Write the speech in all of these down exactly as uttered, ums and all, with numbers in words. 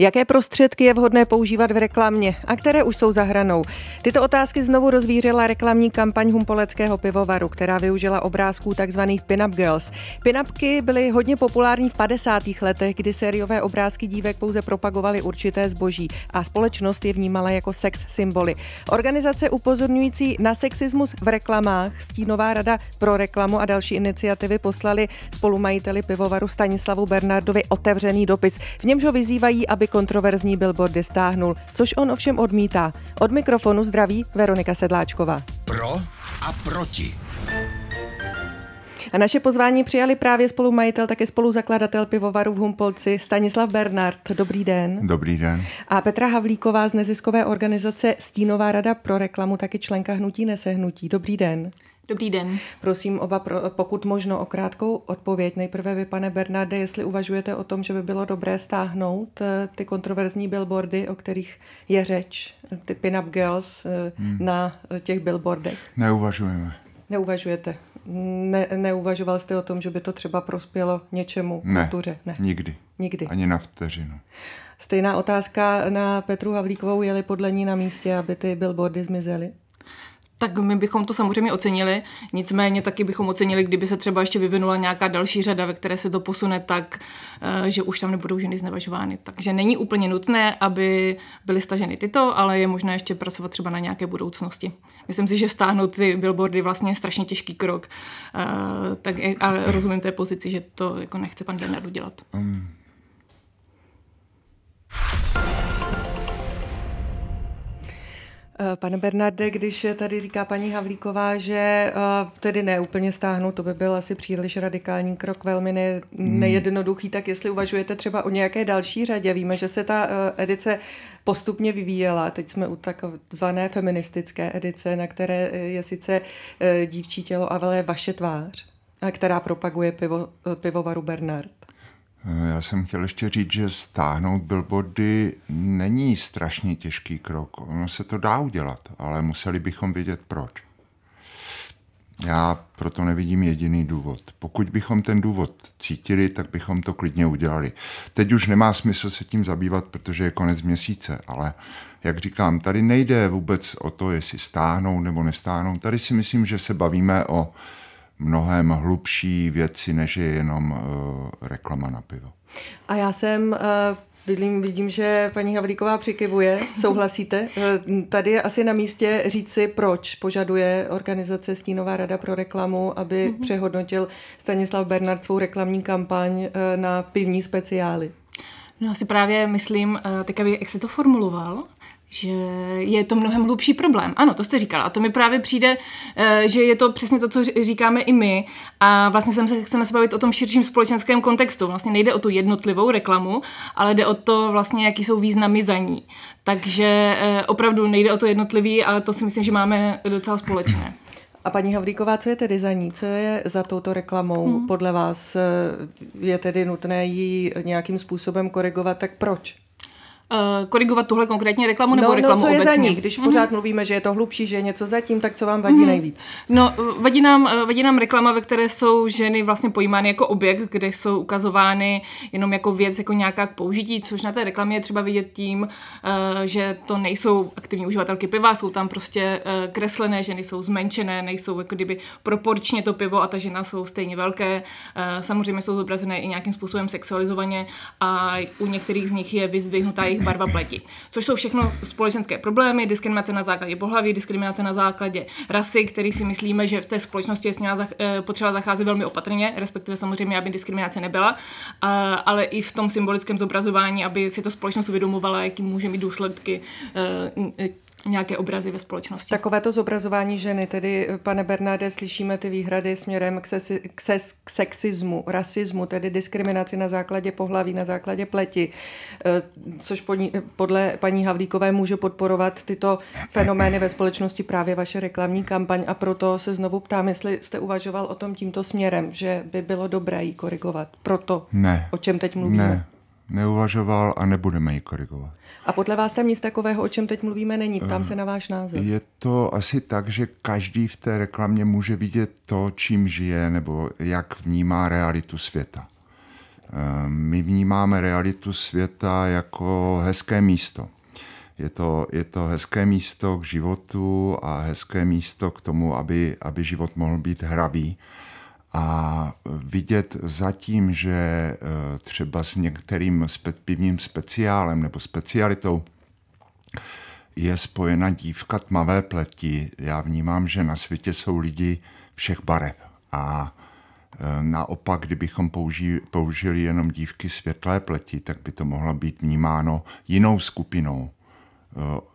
jaké prostředky je vhodné používat v reklamě a které už jsou za hranou. Tyto otázky znovu rozvířila reklamní kampaň humpoleckého pivovaru, která využila obrázků tzv. pin-up girls. Pin-upky byly hodně populární v padesátých letech, kdy sériové obrázky dívek pouze propagovaly určité zboží a společnost je vnímala jako sex symboly. Organizace upozorňující na sexismus v reklamách, Stínová rada pro reklamu a další iniciativy poslali spolumajiteli pivovaru Stanislavu Bernardovi otevřený dopis. V němž ho vyzývají, aby kontroverzní billboardy stáhnul, což on ovšem odmítá. Od mikrofonu zdraví Veronika Sedláčková. Pro a proti. A naše pozvání přijali právě spolumajitel, také spoluzakladatel pivovaru v Humpolci Stanislav Bernard. Dobrý den. Dobrý den. A Petra Havlíková z neziskové organizace Stínová rada pro reklamu, taky členka hnutí Nesehnutí. Dobrý den. Dobrý den. Prosím oba, pro, pokud možno, o krátkou odpověď. Nejprve vy, pane Bernarde, jestli uvažujete o tom, že by bylo dobré stáhnout ty kontroverzní billboardy, o kterých je řeč, ty pin-up girls hmm. na těch billboardech. Neuvažujeme. Neuvažujete. Ne, neuvažoval jste o tom, že by to třeba prospělo něčemu kultuře? Ne, nikdy. Nikdy. Ani na vteřinu. Stejná otázka na Petru Havlíkovou, jeli podle ní na místě, aby ty billboardy zmizely? Tak my bychom to samozřejmě ocenili, nicméně taky bychom ocenili, kdyby se třeba ještě vyvinula nějaká další řada, ve které se to posune tak, že už tam nebudou ženy znevažovány. Takže není úplně nutné, aby byly staženy tyto, ale je možné ještě pracovat třeba na nějaké budoucnosti. Myslím si, že stáhnout ty billboardy vlastně je strašně těžký krok. Tak a rozumím té pozici, že to jako nechce pan Bernard udělat. Um. Pane Bernarde, když tady říká paní Havlíková, že tedy ne úplně stáhnout, to by byl asi příliš radikální krok, velmi ne, nejednoduchý, tak jestli uvažujete třeba o nějaké další řadě. Víme, že se ta edice postupně vyvíjela. Teď jsme u takzvané feministické edice, na které je sice dívčí tělo, ale vaše tvář, která propaguje pivo, pivovaru Bernard. Já jsem chtěl ještě říct, že stáhnout billboardy není strašně těžký krok. Ono se to dá udělat, ale museli bychom vědět proč. Já proto nevidím jediný důvod. Pokud bychom ten důvod cítili, tak bychom to klidně udělali. Teď už nemá smysl se tím zabývat, protože je konec měsíce, ale jak říkám, tady nejde vůbec o to, jestli stáhnou nebo nestáhnou. Tady si myslím, že se bavíme o mnohem hlubší věci, než je jenom uh, reklama na pivo. A já jsem, uh, vidím, vidím, že paní Havlíková přikyvuje, souhlasíte. Tady je asi na místě říci, proč požaduje organizace Stínová rada pro reklamu, aby mm-hmm. přehodnotil Stanislav Bernard svou reklamní kampaň uh, na pivní speciály. No, asi právě myslím, uh, tak aby, jak se to formuloval, že je to mnohem hlubší problém. Ano, to jste říkala. A to mi právě přijde, že je to přesně to, co říkáme i my. A vlastně se, chceme se bavit o tom širším společenském kontextu. Vlastně nejde o tu jednotlivou reklamu, ale jde o to, vlastně, jaký jsou významy za ní. Takže opravdu nejde o to jednotlivý, ale to si myslím, že máme docela společné. A paní Havlíková, co je tedy za ní? Co je za touto reklamou? Hmm. Podle vás je tedy nutné ji nějakým způsobem korigovat, tak proč? Korigovat tuhle konkrétně reklamu nebo no, reklamu obecně? No, co je obecně za ní? Když pořád mm-hmm. mluvíme, že je to hlubší, že je něco zatím, tak co vám vadí mm-hmm. nejvíc? No, vadí nám, vadí nám reklama, ve které jsou ženy vlastně pojímány jako objekt, kde jsou ukazovány jenom jako věc, jako nějaká k použití, což na té reklamě je třeba vidět tím, že to nejsou aktivní uživatelky piva, jsou tam prostě kreslené ženy, jsou zmenšené, nejsou jako kdyby proporčně to pivo a ta žena jsou stejně velké. Samozřejmě jsou zobrazené i nějakým způsobem sexualizovaně a u některých z nich je vyzdvihnutá barva pleti. Což jsou všechno společenské problémy, diskriminace na základě pohlaví, diskriminace na základě rasy, který si myslíme, že v té společnosti je zach, potřeba zacházet velmi opatrně, respektive samozřejmě, aby diskriminace nebyla, a, ale i v tom symbolickém zobrazování, aby si to společnost uvědomovala, jaký může mít důsledky e, nějaké obrazy ve společnosti. Takovéto zobrazování ženy, tedy, pane Bernarde, slyšíme ty výhrady směrem k, sesi, k, ses, k sexismu, rasismu, tedy diskriminaci na základě pohlaví, na základě pleti, což podle paní Havlíkové může podporovat tyto fenomény ve společnosti právě vaše reklamní kampaň a proto se znovu ptám, jestli jste uvažoval o tom tímto směrem, že by bylo dobré ji korigovat. Proto, ne, o čem teď mluvíme. Ne. Neuvažoval a nebudeme ji korigovat. A podle vás tam nic takového, o čem teď mluvíme, není? Ptám se na váš názor. Je to asi tak, že každý v té reklamě může vidět to, čím žije nebo jak vnímá realitu světa. My vnímáme realitu světa jako hezké místo. Je to, je to hezké místo k životu a hezké místo k tomu, aby, aby život mohl být hravý. A vidět zatím, že třeba s některým pivním speciálem nebo specialitou je spojena dívka tmavé pleti. Já vnímám, že na světě jsou lidi všech barev. A naopak, kdybychom použi, použili jenom dívky světlé pleti, tak by to mohlo být vnímáno jinou skupinou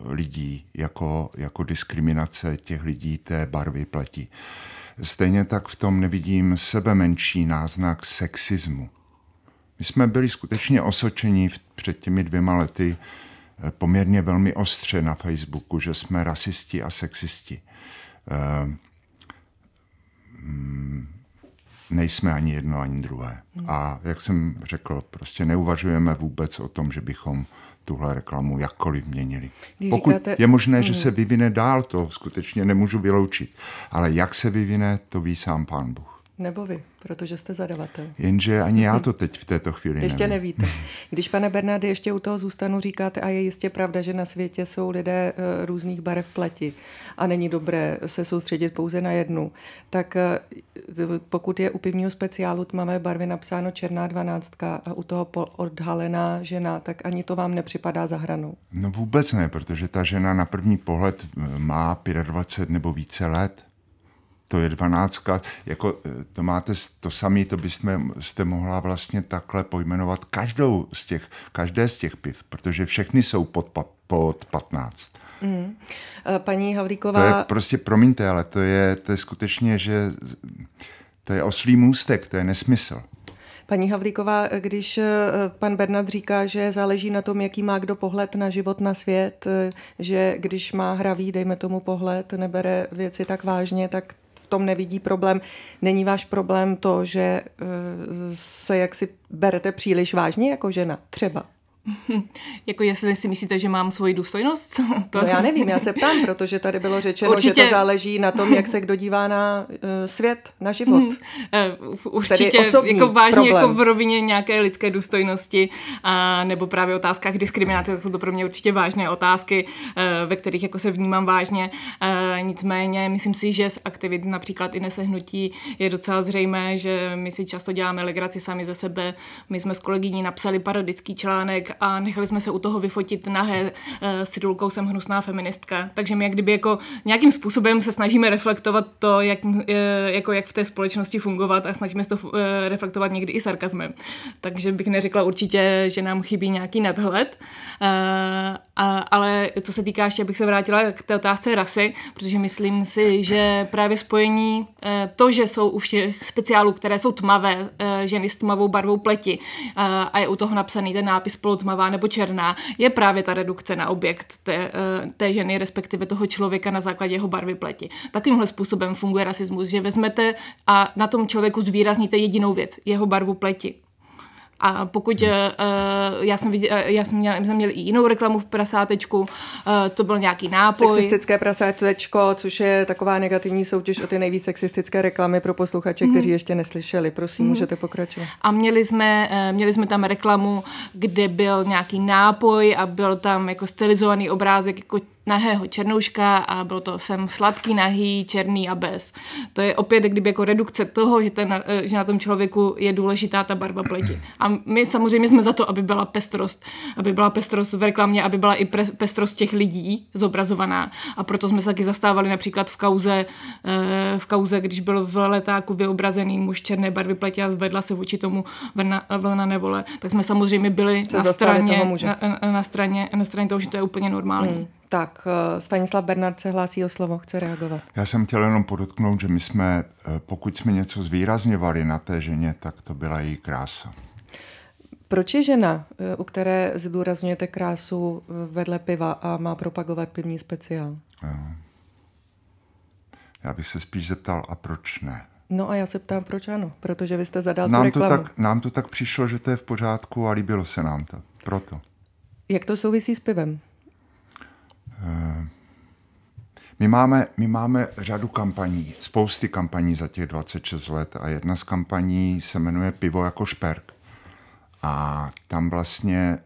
lidí jako, jako diskriminace těch lidí té barvy pleti. Stejně tak v tom nevidím sebe menší náznak sexismu. My jsme byli skutečně osočeni před těmi dvěma lety poměrně velmi ostře na Facebooku, že jsme rasisti a sexisti. Ehm, nejsme ani jedno, ani druhé. A jak jsem řekl, prostě neuvažujeme vůbec o tom, že bychom tuhle reklamu jakkoliv měnili. Když Pokud říkáte... je možné, že se vyvine dál, to skutečně nemůžu vyloučit. Ale jak se vyvine, to ví sám Pán Bůh. Nebo vy, protože jste zadavatel. Jenže ani já to teď v této chvíli ještě nevím. Nevíte. Když, pane Bernarde, ještě u toho zůstanu, říkáte, a je jistě pravda, že na světě jsou lidé různých barev pleti a není dobré se soustředit pouze na jednu, tak pokud je u pivního speciálu tmavé barvy napsáno černá dvanáctka a u toho odhalená žena, tak ani to vám nepřipadá za hranou. No vůbec ne, protože ta žena na první pohled má dvacet pět nebo více let. To je dvanáctka, jako to máte to samé, to byste jste mohla vlastně takhle pojmenovat každou z těch, každé z těch piv, protože všechny jsou pod, pod patnáct. Mm. Paní Havlíková... To je prostě, promiňte, ale to je, to je skutečně, že to je oslí můstek, to je nesmysl. Paní Havlíková, když pan Bernard říká, že záleží na tom, jaký má kdo pohled na život, na svět, že když má hravý, dejme tomu pohled, nebere věci tak vážně, tak v tom nevidí problém. Není váš problém to, že se jaksi berete příliš vážně jako žena? Třeba. Jako jestli si myslíte, že mám svoji důstojnost? To no já nevím, já se ptám, protože tady bylo řečeno, určitě... že to záleží na tom, jak se kdo dívá na uh, svět, na život. Uh, určitě jako vážně problém. Jako v rovině nějaké lidské důstojnosti uh, nebo právě otázkách diskriminace, tak jsou to pro mě určitě vážné otázky, uh, ve kterých jako se vnímám vážně. Uh, nicméně myslím si, že z aktivit například i Nesehnutí je docela zřejmé, že my si často děláme legraci sami ze sebe. My jsme s kolegyní napsali parodický článek a nechali jsme se u toho vyfotit nahé s titulkou Jsem hnusná feministka. Takže my jak kdyby jako nějakým způsobem se snažíme reflektovat to, jak, jako jak v té společnosti fungovat a snažíme se to reflektovat někdy i sarkazmem. Takže bych neřekla určitě, že nám chybí nějaký nadhled. A, ale co se týká, ještě bych se vrátila k té otázce rasy, protože myslím si, že právě spojení to, že jsou u všech speciálů, které jsou tmavé, ženy s tmavou barvou pleti a je u toho napsaný ten nápis tmavá nebo černá, je právě ta redukce na objekt té, té ženy, respektive toho člověka na základě jeho barvy pleti. Takovýmhle způsobem funguje rasismus, že vezmete a na tom člověku zvýrazníte jedinou věc, jeho barvu pleti. A pokud, uh, já jsem, viděl, já jsem, měla, jsem měla i jinou reklamu v prasátečku, uh, to byl nějaký nápoj. Sexistické prasátečko, což je taková negativní soutěž o ty nejvíc sexistické reklamy pro posluchače, hmm. kteří ještě neslyšeli. Prosím, hmm. můžete pokračovat. A měli jsme, uh, měli jsme tam reklamu, kde byl nějaký nápoj a byl tam jako stylizovaný obrázek jako nahého černouška a bylo to Jsem sladký, nahý, černý a bez. To je opět kdyby jako redukce toho, že, ten, že na tom člověku je důležitá ta barva pleti. A my samozřejmě jsme za to, aby byla pestrost. Aby byla pestrost v reklamě, aby byla i pre, pestrost těch lidí zobrazovaná. A proto jsme se taky zastávali například v kauze, v kauze, když byl v letáku vyobrazený muž černé barvy pleti a zvedla se vůči tomu vlna, vlna nevole. Tak jsme samozřejmě byli na straně, na, na, straně, na straně toho, že to je úplně normální. Hmm. Tak, Stanislav Bernard se hlásí o slovo, chce reagovat. Já jsem chtěl jenom podotknout, že my jsme, pokud jsme něco zvýrazňovali na té ženě, tak to byla její krása. Proč je žena, u které zdůrazňujete krásu, vedle piva a má propagovat pivní speciál? Já bych se spíš zeptal, a proč ne? No a já se ptám, proč ano, protože vy jste zadal nám tu reklamu. To tak, nám to tak přišlo, že to je v pořádku a líbilo se nám to, proto. Jak to souvisí s pivem? My máme, my máme řadu kampaní, spousty kampaní za těch dvacet šest let a jedna z kampaní se jmenuje Pivo jako šperk. A tam vlastně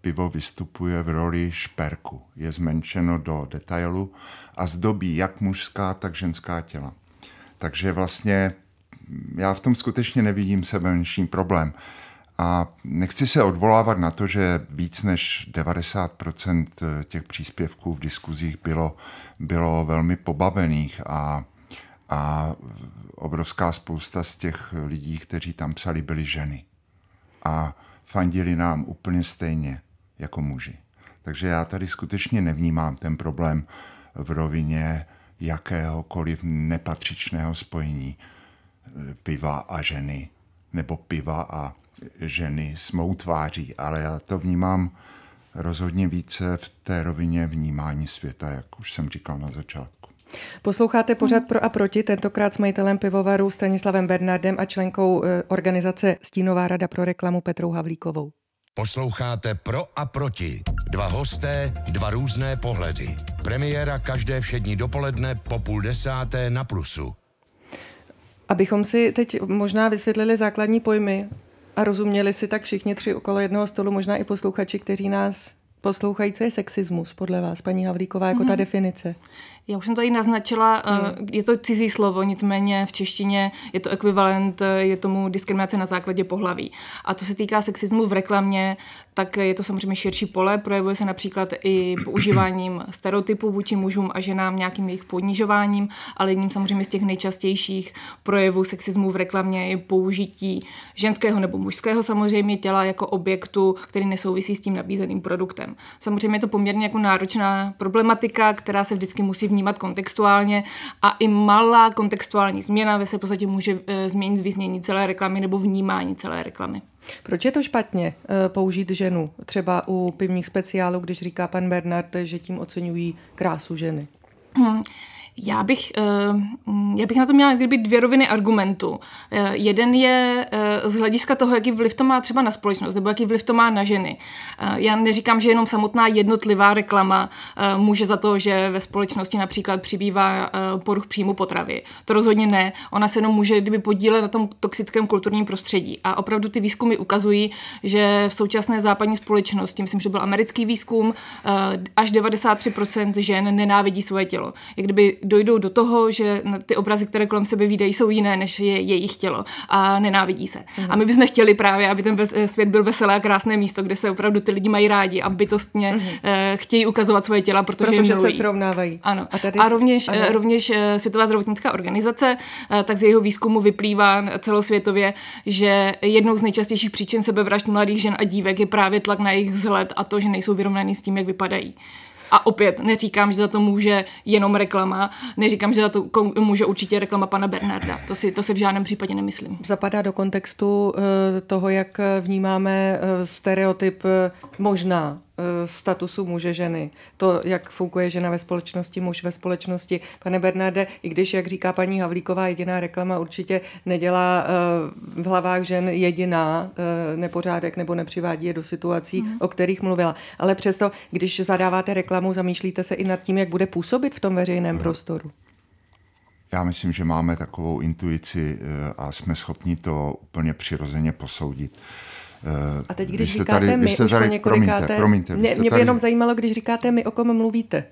pivo vystupuje v roli šperku. Je zmenšeno do detailu a zdobí jak mužská, tak ženská těla. Takže vlastně já v tom skutečně nevidím sebemenší problém. A nechci se odvolávat na to, že víc než devadesát procent těch příspěvků v diskuzích bylo, bylo velmi pobavených a, a obrovská spousta z těch lidí, kteří tam psali, byly ženy. A fandili nám úplně stejně jako muži. Takže já tady skutečně nevnímám ten problém v rovině jakéhokoliv nepatřičného spojení piva a ženy, nebo piva a ženy s mou tváří, ale já to vnímám rozhodně více v té rovině vnímání světa, jak už jsem říkal na začátku. Posloucháte pořad Pro a proti, tentokrát s majitelem pivovaru Stanislavem Bernardem a členkou organizace Stínová rada pro reklamu Petrou Havlíkovou. Posloucháte Pro a proti. Dva hosté, dva různé pohledy. Premiéra každé všední dopoledne po půl desáté na Plusu. Abychom si teď možná vysvětlili základní pojmy a rozuměli si tak všichni tři okolo jednoho stolu, možná i posluchači, kteří nás poslouchají, co je sexismus podle vás, paní Havlíková, jako mm-hmm. ta definice? Já už jsem to i naznačila, mm. je to cizí slovo, nicméně v češtině je to ekvivalent, je tomu diskriminace na základě pohlaví. A co se týká sexismu v reklamě, tak je to samozřejmě širší pole, projevuje se například i používáním stereotypů vůči mužům a ženám, nějakým jejich ponižováním, ale jedním samozřejmě z těch nejčastějších projevů sexismu v reklamě je použití ženského nebo mužského samozřejmě těla jako objektu, který nesouvisí s tím nabízeným produktem. Samozřejmě je to poměrně jako náročná problematika, která se vždycky musí vnímat kontextuálně a i malá kontextuální změna se v podstatě může změnit vyznění celé reklamy nebo vnímání celé reklamy. Proč je to špatně použít ženu? Třeba u pivních speciálů, když říká pan Bernard, že tím oceňují krásu ženy. Hmm. Já bych, já bych na to měla kdyby dvě roviny argumentů. Jeden je z hlediska toho, jaký vliv to má třeba na společnost, nebo jaký vliv to má na ženy. Já neříkám, že jenom samotná jednotlivá reklama může za to, že ve společnosti například přibývá poruch příjmu potravy. To rozhodně ne. Ona se jenom může kdyby podílet na tom toxickém kulturním prostředí. A opravdu ty výzkumy ukazují, že v současné západní společnosti, myslím, že byl americký výzkum, až devadesát tři procent žen nenávidí svoje tělo. Jak kdyby dojdou do toho, že ty obrazy, které kolem sebe vídají, jsou jiné, než je jejich tělo a nenávidí se. Mm. A my bychom chtěli právě, aby ten svět byl veselé a krásné místo, kde se opravdu ty lidi mají rádi a bytostně mm. chtějí ukazovat svoje těla, protože, protože se srovnávají. Ano. A, tady... a rovněž, ano. rovněž Světová zdravotnická organizace, tak z jeho výzkumu vyplývá celosvětově, že jednou z nejčastějších příčin sebevražd mladých žen a dívek je právě tlak na jejich vzhled a to, že nejsou vyrovnaný s tím, jak vypadají. A opět neříkám, že za to může jenom reklama, neříkám, že za to může určitě reklama pana Bernarda. To si, to si v žádném případě nemyslím. Zapadá do kontextu toho, jak vnímáme stereotyp možná statusu muže ženy. To, jak funguje žena ve společnosti, muž ve společnosti. Pane Bernarde, i když, jak říká paní Havlíková, jediná reklama určitě nedělá v hlavách žen jediná nepořádek nebo nepřivádí je do situací, mm. o kterých mluvila. Ale přesto, když zadáváte reklamu, zamýšlíte se i nad tím, jak bude působit v tom veřejném mm. prostoru. Já myslím, že máme takovou intuici a jsme schopni to úplně přirozeně posoudit. A teď, když říkáte tady, my, už tady, po několikáté... Promiňte, promiňte, mě, mě by tady... jenom zajímalo, když říkáte my, o kom mluvíte?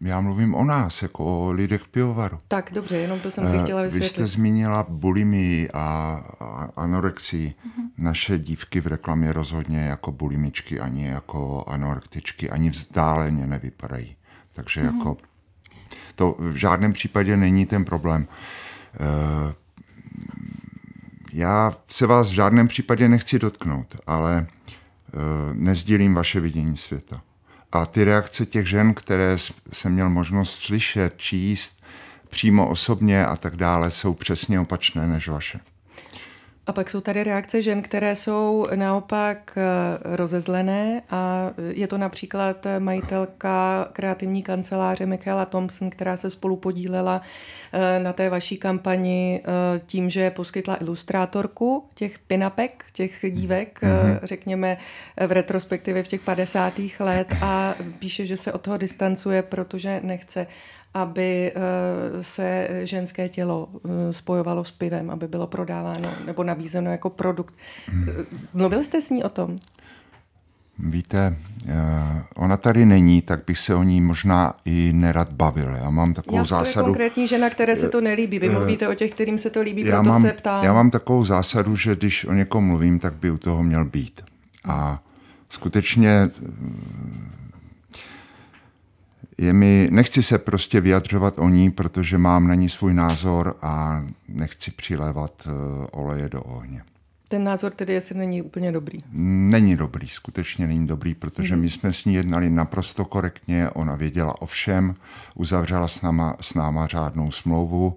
Já mluvím o nás, jako o lidech v pivovaru. Tak, dobře, jenom to jsem si chtěla vysvětlit. Vy jste zmínila bulimii a anorexii. Mm-hmm. Naše dívky v reklamě rozhodně jako bulimičky, ani jako anorektičky, ani vzdáleně nevypadají. Takže mm-hmm. jako to v žádném případě není ten problém. Uh, Já se vás v žádném případě nechci dotknout, ale uh, nesdílím vaše vidění světa. A ty reakce těch žen, které jsem měl možnost slyšet, číst, přímo osobně a tak dále, jsou přesně opačné než vaše. A pak jsou tady reakce žen, které jsou naopak rozezlené a je to například majitelka kreativní kanceláře Michaela Thompson, která se spolu podílela na té vaší kampani tím, že poskytla ilustrátorku těch pinapek, těch dívek, mm-hmm. řekněme v retrospektivě v těch padesátých let a píše, že se od toho distancuje, protože nechce, aby se ženské tělo spojovalo s pivem, aby bylo prodáváno nebo nabízeno jako produkt. Mluvili jste s ní o tom? Víte, ona tady není, tak bych se o ní možná i nerad bavil. Já mám takovou já, zásadu... Já konkrétní žena, které se to nelíbí. Vy mluvíte o těch, kterým se to líbí, proto mám, se ptám. Já mám takovou zásadu, že když o někom mluvím, tak by u toho měl být. A skutečně... Je mi, nechci se prostě vyjadřovat o ní, protože mám na ní svůj názor a nechci přilévat oleje do ohně. Ten názor tedy asi není úplně dobrý. Není dobrý, skutečně není dobrý, protože my jsme s ní jednali naprosto korektně, ona věděla o všem, uzavřela s náma, s náma řádnou smlouvu,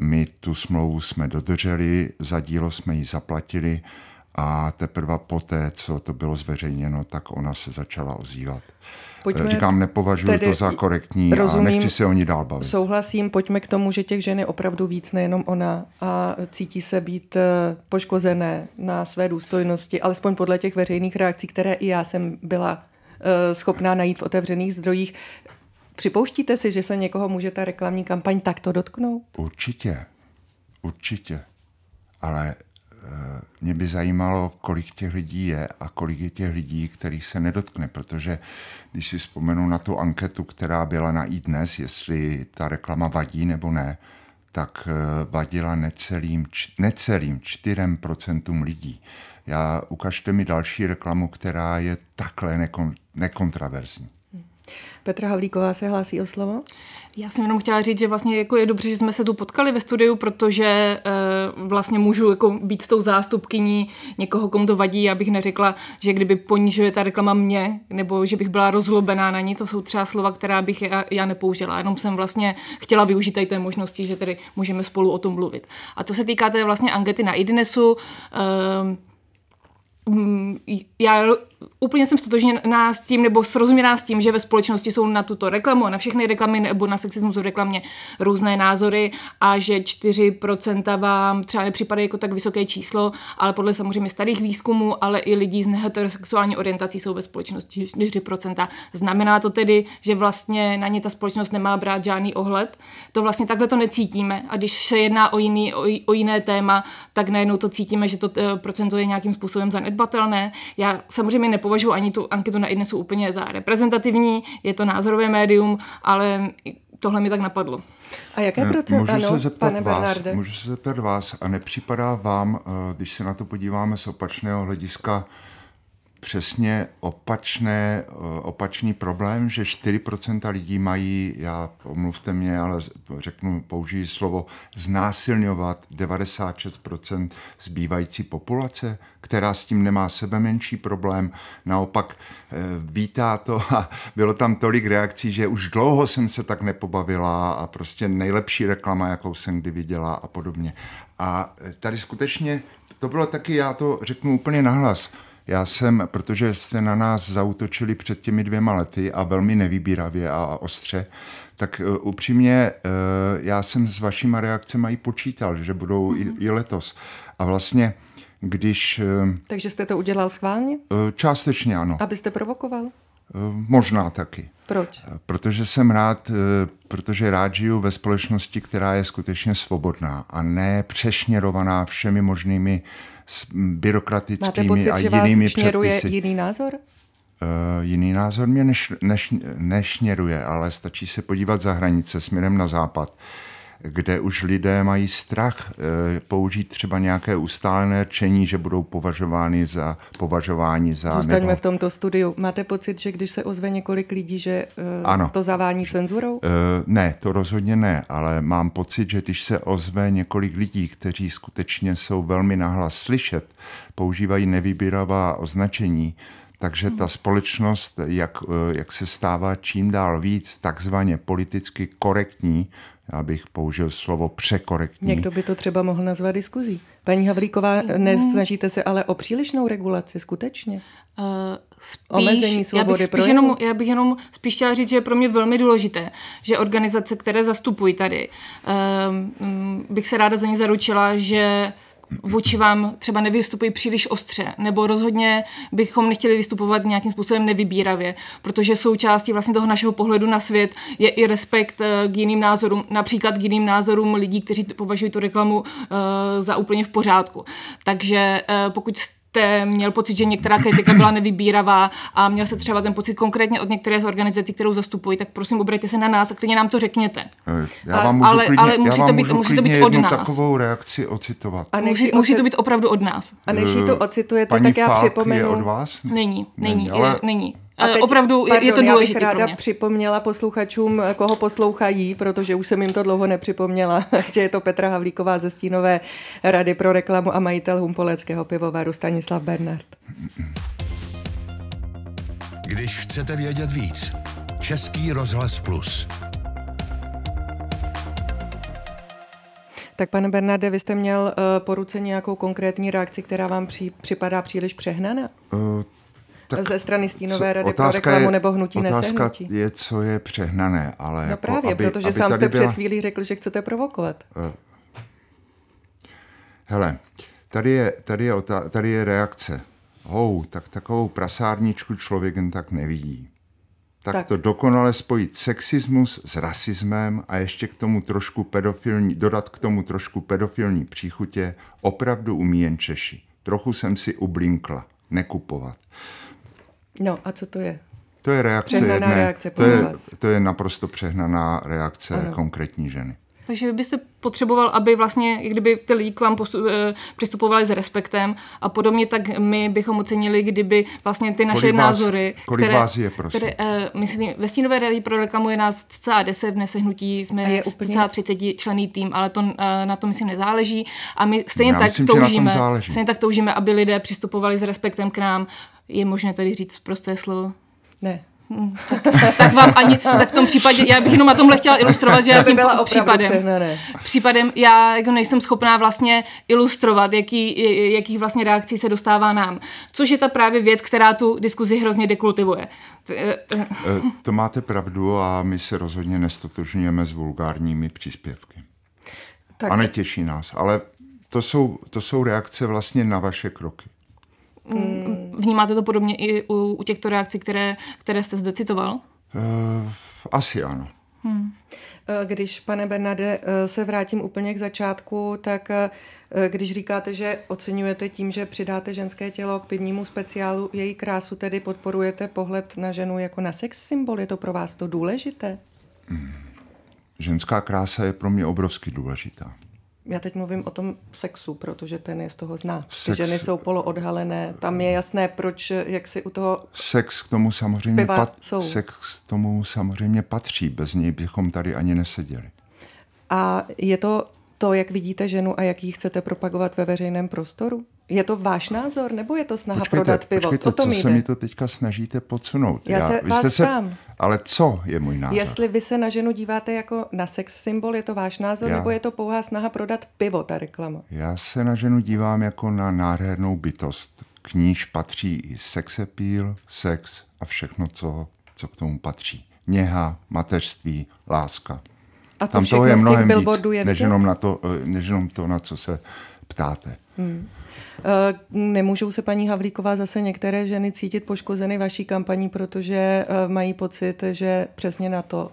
my tu smlouvu jsme dodrželi, za dílo jsme ji zaplatili a teprve poté, co to bylo zveřejněno, tak ona se začala ozývat. Pojďme, Říkám, nepovažuji to za korektní rozumím, a nechci se o ní dál bavit. Souhlasím, pojďme k tomu, že těch žen je opravdu víc, nejenom ona, a cítí se být poškozené na své důstojnosti, alespoň podle těch veřejných reakcí, které i já jsem byla schopná najít v otevřených zdrojích. Připouštíte si, že se někoho může ta reklamní kampaň takto dotknout? Určitě, určitě, ale... Mě by zajímalo, kolik těch lidí je a kolik je těch lidí, kterých se nedotkne, protože když si vzpomenu na tu anketu, která byla na iDnes, jestli ta reklama vadí nebo ne, tak vadila necelým, necelým čtyřem procentům lidí. Já, ukažte mi další reklamu, která je takhle nekon, nekontraverzní. Petra Havlíková se hlásí o slovo. Já jsem jenom chtěla říct, že vlastně jako je dobře, že jsme se tu potkali ve studiu, protože e, vlastně můžu jako být tou zástupkyní někoho, komu to vadí. Já bych neřekla, že kdyby ponižuje ta reklama mě, nebo že bych byla rozlobená na ní, to jsou třeba slova, která bych já, já nepoužila. Jenom jsem vlastně chtěla využít tady té možnosti, že tady můžeme spolu o tom mluvit. A co se týká té vlastně ankety na iDnesu, e, já úplně jsem ztotožněná s tím, nebo srozuměná s tím, že ve společnosti jsou na tuto reklamu a na všechny reklamy nebo na sexismus v reklamě různé názory a že čtyři procenta vám třeba nepřipadají jako tak vysoké číslo, ale podle samozřejmě starých výzkumů, ale i lidí s heterosexuální orientací jsou ve společnosti čtyři procenta. Znamená to tedy, že vlastně na ně ta společnost nemá brát žádný ohled. To vlastně takhle to necítíme a když se jedná o, jiný, o, o jiné téma, tak najednou to cítíme, že to procento je nějakým způsobem zanedbatelné. Já samozřejmě nepovažuji ani tu anketu na iDnesu úplně za reprezentativní, je to názorové médium, ale tohle mi tak napadlo. A jaké procent, ano, pane Bernarde? Můžu se zeptat vás, a nepřipadá vám, když se na to podíváme z opačného hlediska, přesně opačné, opačný problém, že čtyři procenta lidí mají, já omluvte mě, ale řeknu, použiji slovo, znásilňovat devadesát šest procent zbývající populace, která s tím nemá sebe menší problém, naopak vítá to a bylo tam tolik reakcí, že už dlouho jsem se tak nepobavila a prostě nejlepší reklama, jakou jsem kdy viděla a podobně. A tady skutečně, to bylo taky, já to řeknu úplně nahlas, já jsem, protože jste na nás zaútočili před těmi dvěma lety a velmi nevýbíravě a ostře, tak upřímně já jsem s vašima reakcemi i počítal, že budou mm-hmm. i, i letos. A vlastně, když... Takže jste to udělal schválně? Částečně ano. Abyste provokoval? Možná taky. Proč? Protože jsem rád, protože rád žiju ve společnosti, která je skutečně svobodná a ne přešněrovaná všemi možnými s byrokratickými a jinými předpisy. Máte pocit, že vás šněruje jiný názor? Uh, jiný názor mě neš, neš, nešněruje, ale stačí se podívat za hranice směrem na západ, kde už lidé mají strach uh, použít třeba nějaké ustálené řečení, že budou považováni za... Považováni za Zůstaňme nebo... v tomto studiu. Máte pocit, že když se ozve několik lidí, že uh, to zavání cenzurou? Uh, ne, to rozhodně ne, ale mám pocit, že když se ozve několik lidí, kteří skutečně jsou velmi nahlas slyšet, používají nevybíravá označení, takže ta společnost, jak, jak se stává čím dál víc takzvaně politicky korektní, já bych použil slovo překorektní. Někdo by to třeba mohl nazvat diskuzí. Paní Havlíková, nesnažíte se ale o přílišnou regulaci, skutečně? Uh, spíš, Omezení svobody já bych spíš jenom, já bych jenom spíš chtěla říct, že je pro mě velmi důležité, že organizace, které zastupují tady, uh, bych se ráda za ně zaručila, že vůči vám třeba nevystupují příliš ostře, nebo rozhodně bychom nechtěli vystupovat nějakým způsobem nevybíravě, protože součástí vlastně toho našeho pohledu na svět je i respekt k jiným názorům, například k jiným názorům lidí, kteří považují tu reklamu za úplně v pořádku. Takže pokud měl pocit, že některá kritika byla nevybíravá a měl se třeba ten pocit konkrétně od některé z organizací, kterou zastupují, tak prosím, obraťte se na nás a klidně nám to řekněte. Já vám můžu ale, klidně, ale musí, já vám to být, musí to být od nás. Takovou reakci ocitovat. A musí, ocit... musí to být opravdu od nás. A než ji to ocitujete, paní tak já Falk připomenu. Je od vás? Není, není, není. Ale... není. A teď, opravdu pardon, je to důležité. Já bych ráda připomněla posluchačům, koho poslouchají, protože už jsem jim to dlouho nepřipomněla, že je to Petra Havlíková ze Stínové rady pro reklamu a majitel humpoleckého pivovaru Stanislav Bernard. Když chcete vědět víc, Český rozhlas Plus. Tak pane Bernarde, vy jste měl po ruce nějakou konkrétní reakci, která vám při, připadá příliš přehnaná? Uh, Tak ze strany Stínové rady pro reklamu je, nebo hnutí Nesehnutí? Otázka je, co je přehnané, ale... No jako, právě, aby, protože aby sám jste byla... před chvílí řekl, že chcete provokovat. Hele, tady je, tady je, tady je reakce. Hou, tak takovou prasárničku člověk jen tak nevidí. Tak, tak to dokonale spojit sexismus s rasismem a ještě k tomu trošku pedofilní, dodat k tomu trošku pedofilní příchutě, opravdu umí jen Češi. Trochu jsem si ublinkla. Nekupovat. No a co to je? To je reakce přehnaná jedné, reakce, to je, to je naprosto přehnaná reakce ano. konkrétní ženy. Takže vy byste potřeboval, aby vlastně, kdyby ty lidi k vám přistupovali s respektem a podobně, tak my bychom ocenili, kdyby vlastně ty naše kolik názory... Vás, kolik které, vás je, prosím? Které, uh, myslím, ve Stínové radě pro reklamu je nás cca deset, v Nesehnutí jsme cca třicet členný tým, ale to, uh, na to myslím nezáleží a my stejně tak, myslím, toužíme, stejně tak toužíme, aby lidé přistupovali s respektem k nám. Je možné tady říct prosté slovo? Ne. Hmm, tak, tak vám ani, tak v tom případě, já bych jenom na tomhle chtěla ilustrovat, že já tím případem, cena, případem, já jako nejsem schopná vlastně ilustrovat, jaký, jakých vlastně reakcí se dostává nám. Což je ta právě věc, která tu diskuzi hrozně dekultivuje. To máte pravdu a my se rozhodně nestotožňujeme s vulgárními příspěvky. Tak. A netěší nás, ale to jsou, to jsou reakce vlastně na vaše kroky. Vnímáte to podobně i u, u těchto reakcí, které, které jste zde citoval? Asi ano. Hmm. Když, pane Bernarde, se vrátím úplně k začátku, tak když říkáte, že oceňujete tím, že přidáte ženské tělo k pivnímu speciálu, její krásu, tedy podporujete pohled na ženu jako na sex symbol, je to pro vás to důležité? Hmm. Ženská krása je pro mě obrovsky důležitá. Já teď mluvím o tom sexu, protože ten je z toho zná. Sex, ženy jsou poloodhalené. Tam je jasné, proč, jak si u toho sex k tomu samozřejmě pat, Sex k tomu samozřejmě patří. Bez něj bychom tady ani neseděli. A je to to, jak vidíte ženu a jak ji chcete propagovat ve veřejném prostoru? Je to váš názor, nebo je to snaha počkejte, prodat pivo? Počkejte, co se mi to teďka snažíte podsunout? Já, Já se vy vás jste ptám. Se... Ale co je můj názor? Jestli vy se na ženu díváte jako na sex symbol, je to váš názor, Já... nebo je to pouhá snaha prodat pivo, ta reklama? Já se na ženu dívám jako na nádhernou bytost. K níž patří i sex appeal, sex a všechno, co, co k tomu patří. Něha, mateřství, láska. A to tam toho je mnohem víc, než jenom, na to, než jenom to, na co se ptáte. Hmm. Nemůžou se, paní Havlíková, zase některé ženy cítit poškozeny vaší kampaní, protože mají pocit, že přesně na to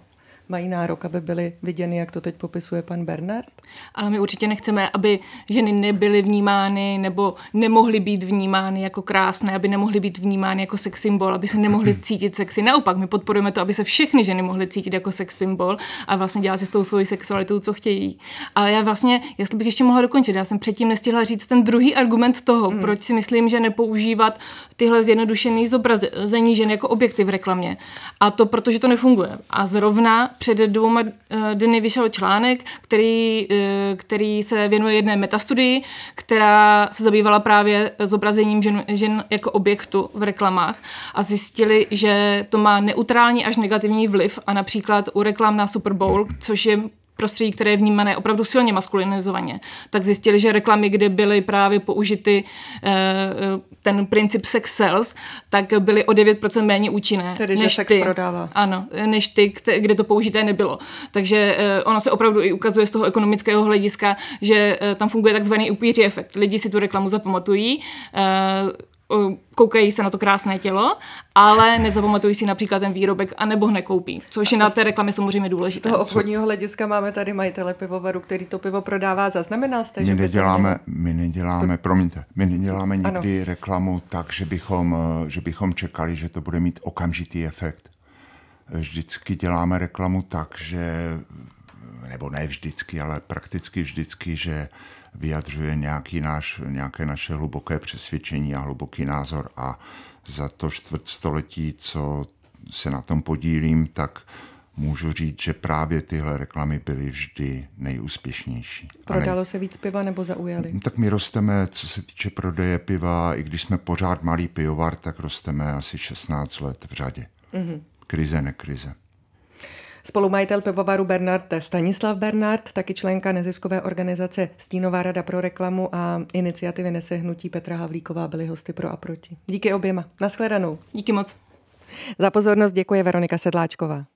mají nárok, aby byly viděny, jak to teď popisuje pan Bernard? Ale my určitě nechceme, aby ženy nebyly vnímány nebo nemohly být vnímány jako krásné, aby nemohly být vnímány jako sex symbol, aby se nemohly cítit sexy. Naopak, my podporujeme to, aby se všechny ženy mohly cítit jako sex symbol a vlastně dělat si s tou svojí sexualitou, co chtějí. Ale já vlastně, jestli bych ještě mohla dokončit, já jsem předtím nestihla říct ten druhý argument toho, hmm. proč si myslím, že nepoužívat tyhle zjednodušené zobrazení žen jako objekty v reklamě. A to protože to nefunguje. A zrovna před dvěma dny vyšel článek, který, který se věnuje jedné metastudii, která se zabývala právě zobrazením žen, žen jako objektu v reklamách a zjistili, že to má neutrální až negativní vliv a například u reklam na Super Bowl, což je prostředí, které je vnímané opravdu silně maskulinizovaně, tak zjistili, že reklamy, kde byly právě použity ten princip sex sales, tak byly o devět procent méně účinné. Tedy, než že sex ty, prodává. Ano, než ty, kde to použité nebylo. Takže ono se opravdu i ukazuje z toho ekonomického hlediska, že tam funguje takzvaný upíří efekt. Lidi si tu reklamu zapamatují, koukají se na to krásné tělo, ale nezapamatují si například ten výrobek a nebo ho nekoupí, což je na té reklamě samozřejmě důležité. Z toho obchodního hlediska máme tady majitele pivovaru, který to pivo prodává. Zaznamenal jste, my že neděláme, my neděláme, promiňte, my neděláme nikdy ano. reklamu tak, že bychom, že bychom čekali, že to bude mít okamžitý efekt. Vždycky děláme reklamu tak, že, nebo ne vždycky, ale prakticky vždycky, že vyjadřuje nějaký náš, nějaké naše hluboké přesvědčení a hluboký názor, a za to čtvrtstoletí, co se na tom podílím, tak můžu říct, že právě tyhle reklamy byly vždy nejúspěšnější. Prodalo nej... se víc piva nebo zaujali? Tak my rosteme, co se týče prodeje piva, i když jsme pořád malý pivovar, tak rosteme asi šestnáct let v řadě. Mm-hmm. Krize, nekrize. Spolumajitel pivovaru Bernard Stanislav Bernard, taky členka neziskové organizace Stínová rada pro reklamu a iniciativy Nesehnutí Petra Havlíková byli hosty Pro a proti. Díky oběma. Nashledanou. Díky moc. Za pozornost děkuje Veronika Sedláčková.